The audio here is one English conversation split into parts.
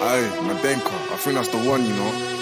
Aye, Madenka. I think that's the one, you know.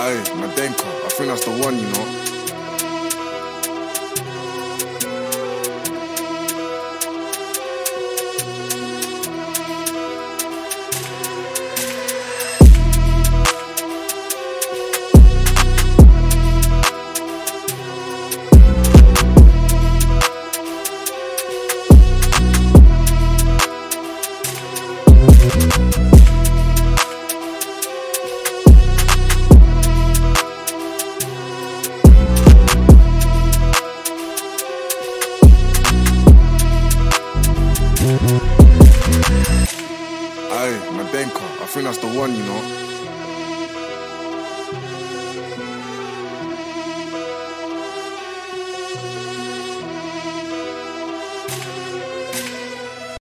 Aye, Madenka, I think that's the one, you know. Aye, Madenka, I think that's the one, you know. Aye, Madenka, I think that's the one, you know.